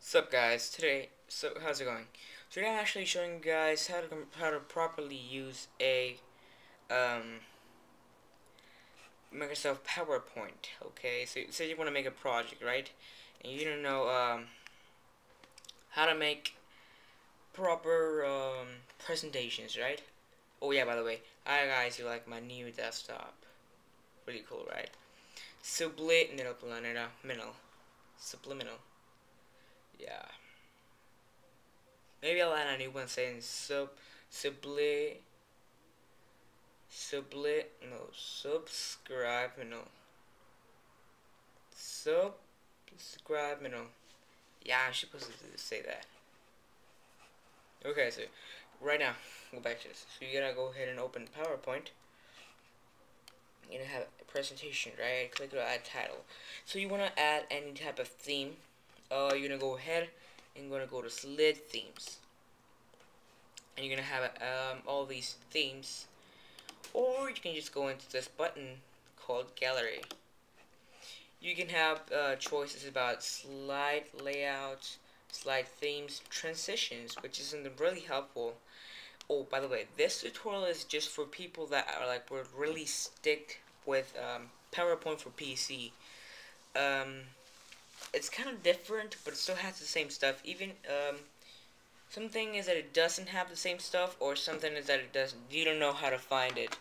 Sup guys, how's it going? Today I'm actually showing you guys how to properly use a Microsoft PowerPoint. Okay, so say you want to make a project, right? And you don't know how to make proper presentations, right? Oh yeah, by the way, hi guys, you like my new desktop? Pretty cool, right? Subliminal. Yeah. Maybe I'll add a new one saying subscribinal. Yeah, I'm supposed to say that. Okay, so right now, go back to this. So you gotta go ahead and open PowerPoint. You're gonna have a presentation, right? Click to add title. So you wanna add any type of theme. You're gonna go ahead and gonna go to slid themes, and you're gonna have all these themes, or you can just go into this button called gallery. You can have choices about slide layouts, slide themes, transitions, which is really helpful. Oh, by the way, this tutorial is just for people that are like would really stick with PowerPoint for PC. It's kind of different, but it still has the same stuff. Even something is that it doesn't have the same stuff, or something is that it doesn't. You don't know how to find it.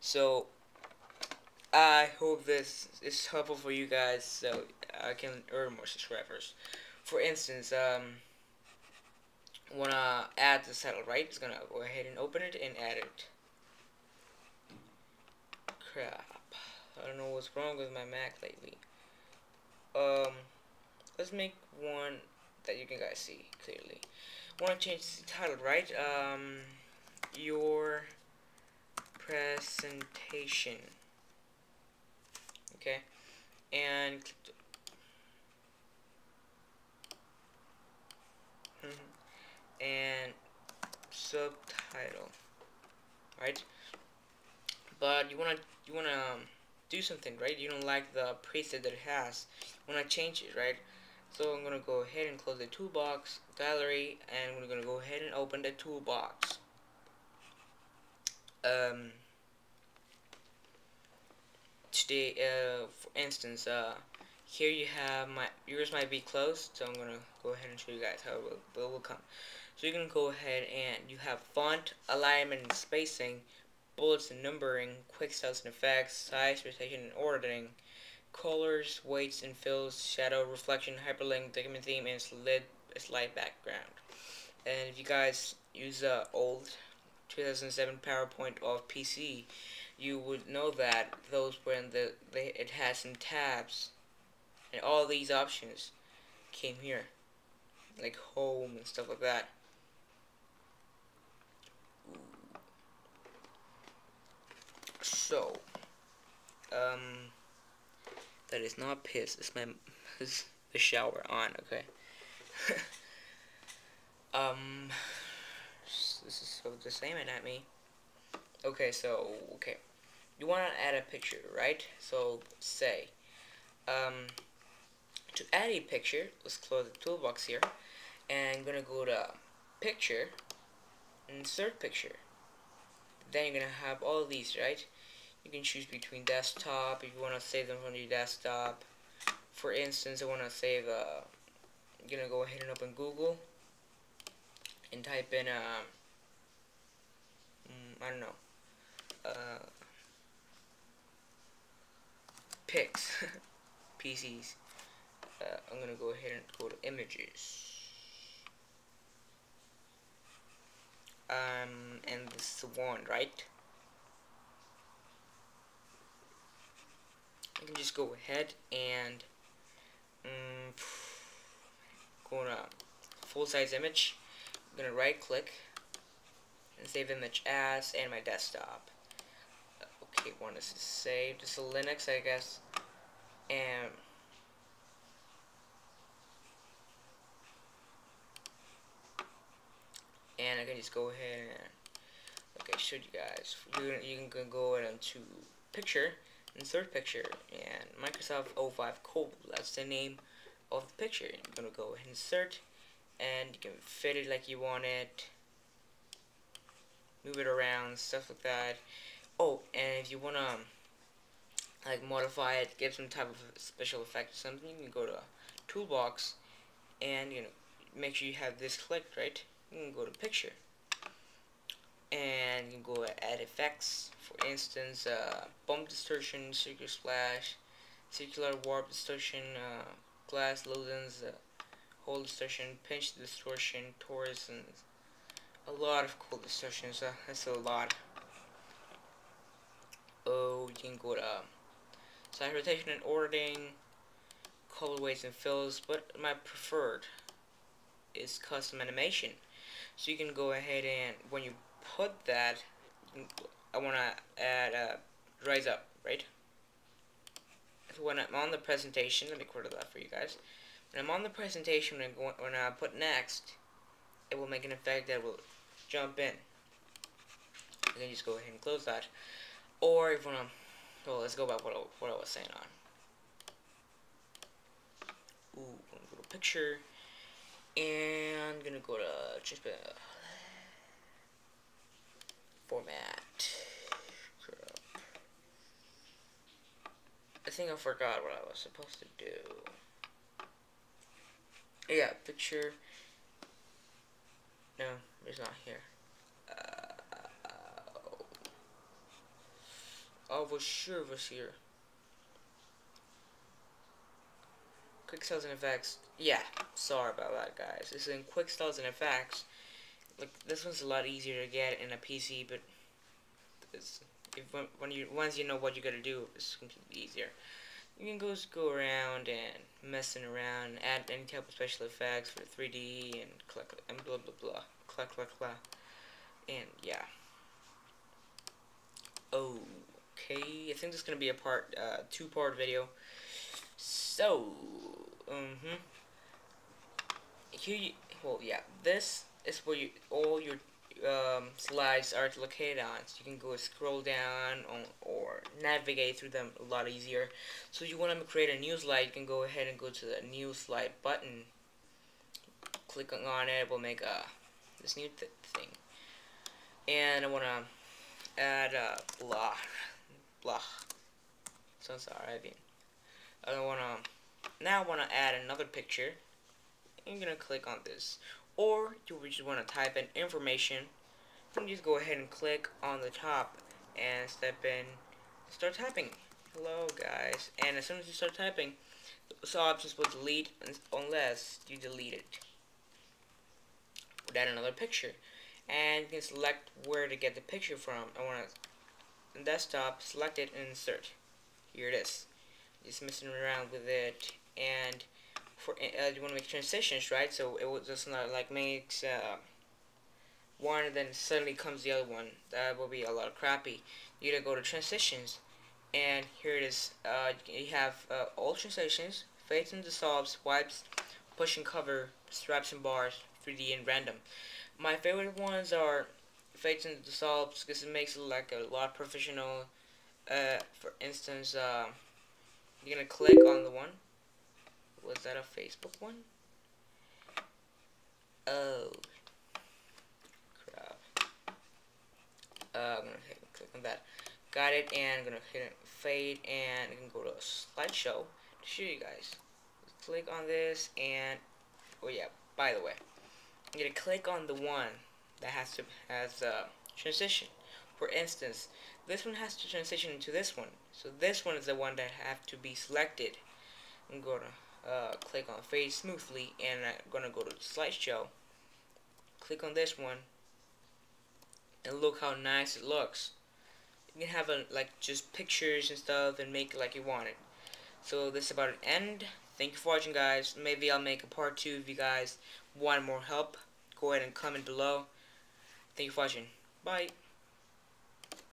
So I hope this is helpful for you guys, so I can earn more subscribers. For instance, wanna add the title, right? It's gonna go ahead and open it and add it. Crap! I don't know what's wrong with my Mac lately. Let's make one that you can guys see clearly. Want to change the title, right? Your presentation. Okay, and subtitle, right? But you wanna do something, right? You don't like the preset that it has. You wanna change it, right? So I'm gonna go ahead and close the toolbox gallery, and we're gonna go ahead and open the toolbox. Today, for instance, here you have yours might be closed, so I'm gonna go ahead and show you guys how it will come. So you can go ahead and you have font, alignment, and spacing, bullets and numbering, quick styles and effects, size, rotation and ordering, colors, weights and fills, shadow, reflection, hyperlink, document theme, and slide background. And if you guys use the old 2007 PowerPoint of PC, you would know that those were in the it has some tabs, and all these options came here, like home and stuff like that. So, that is not piss, it's the shower on, okay? This is so just aiming at me. Okay, so, okay. You wanna add a picture, right? So, say, to add a picture, let's close the toolbox here, and I'm gonna go to picture, insert picture. Then you're gonna have all these, right? You can choose between desktop if you want to save them from your desktop. For instance, I want to save. You're gonna go ahead and open Google and type in I don't know, pics, PCs. I'm gonna go ahead and go to images. And this is the one, right? You can just go ahead and go to full size image. I'm gonna right click and save image as and my desktop. Okay, one is saved. This is Linux, I guess. And I can just go ahead and okay, show you guys. You can go into picture. Insert picture, and Microsoft 05 Cobalt, that's the name of the picture. I'm gonna go ahead and insert, and you can fit it like you want it, move it around, stuff like that. Oh, and if you wanna like modify it, give some type of special effect or something, you can go to toolbox and make sure you have this clicked, right? You can go to picture and you can go add effects, for instance, bump distortion, circular splash, circular warp distortion, glass loadings, hole distortion, pinch distortion, torus, and a lot of cool distortions. That's a lot. Oh, you can go to size, rotation, and ordering, color weights and fills, but my preferred is custom animation. So you can go ahead and when you put that, I want to add rise up, right? When I'm on the presentation, let me quarter that for you guys. When I'm on the presentation, when I put next, it will make an effect that will jump in. You can just go ahead and close that. Or if you want to, well, let's go back what I was saying on. Ooh, I'm gonna go to picture, and I'm gonna go to just format. I think I forgot what I was supposed to do. Yeah, picture. No, it's not here. I was sure it was here. Quick styles and effects. Yeah, sorry about that, guys. It's in quick styles and effects. Like this one's a lot easier to get in a PC, but it's. Once you know what you gotta do, it's completely easier. You can go around and messing around, add any type of special effects for 3D and blah blah blah, and yeah. Okay, I think this is gonna be a two-part video. So, here you, well, yeah, this is where you all your slides are located on, so you can go scroll down or navigate through them a lot easier. So if you want to create a new slide, you can go ahead and go to the new slide button. Clicking on it will make this new thing. And I want to add a blah. Sounds alright. I want to add another picture. I'm gonna click on this. Or you just want to type in information, then just go ahead and click on the top and step in, start typing. Hello, guys. And as soon as you start typing, this option will delete unless you delete it. We'll add another picture, and you can select where to get the picture from. I want to desktop, select it, and insert. Here it is. Just messing around with it, and you want to make transitions, right? So it will just not like makes one and then suddenly comes the other one. That will be a lot of crappy. You gotta go to transitions, and here it is. You have all transitions, fades and dissolves, wipes, push and cover, stripes and bars, 3D and random. My favorite ones are fades and dissolves because it makes it like a lot professional. For instance, you're gonna click on the one. Was that a Facebook one? Oh, crap. I'm gonna click on that. Got it, and I'm gonna hit fade, and I can go to slideshow to show you guys. Let's click on this, and oh yeah. By the way, I'm gonna click on the one that has transition. For instance, this one has to transition into this one, so this one is the one that have to be selected. I'm gonna click on fade smoothly, and I'm gonna go to slideshow, click on this one, and look how nice it looks. You can have like just pictures and stuff and make it like you want it. So this is about an end. Thank you for watching, guys. Maybe I'll make a part 2 if you guys want more help. Go ahead and comment below. Thank you for watching. Bye.